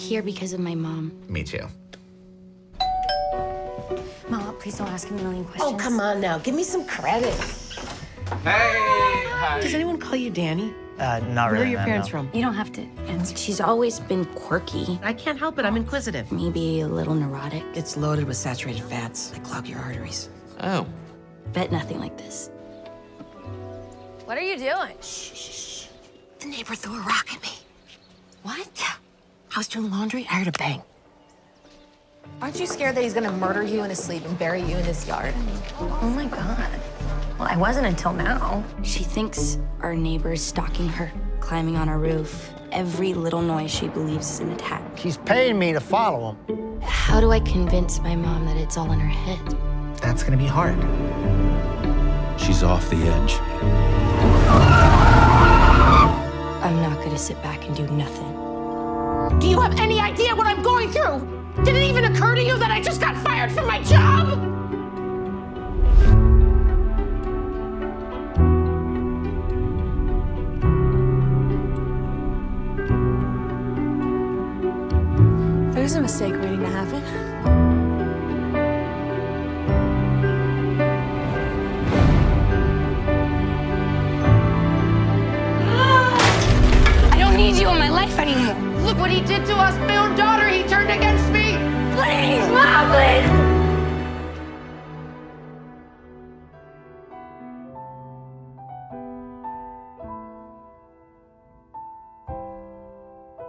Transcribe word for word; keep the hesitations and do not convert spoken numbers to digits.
here because of my mom. Me too. Mom, please don't ask him a million questions. Oh, come on now. Give me some credit. Hey! Hi. Does anyone call you Danny? Uh, not really. Where are your parents from? You don't have to answer. She's always been quirky. I can't help it. I'm inquisitive. Maybe a little neurotic. It's loaded with saturated fats that clog your arteries. Oh. Bet nothing like this. What are you doing? Shh, shh, shh. The neighbor threw a rock at me. What? Yeah. I was doing laundry. I heard a bang. Aren't you scared that he's gonna murder you in his sleep and bury you in his yard? Oh my God. Well, I wasn't until now. She thinks our neighbor's stalking her, climbing on our roof. Every little noise she believes is an attack. She's paying me to follow him. How do I convince my mom that it's all in her head? That's gonna be hard. She's off the edge. I'm not gonna sit back and do nothing. Do you have any idea what I'm going through? Did it even occur to you that I just got fired from my job? There's a mistake waiting to happen.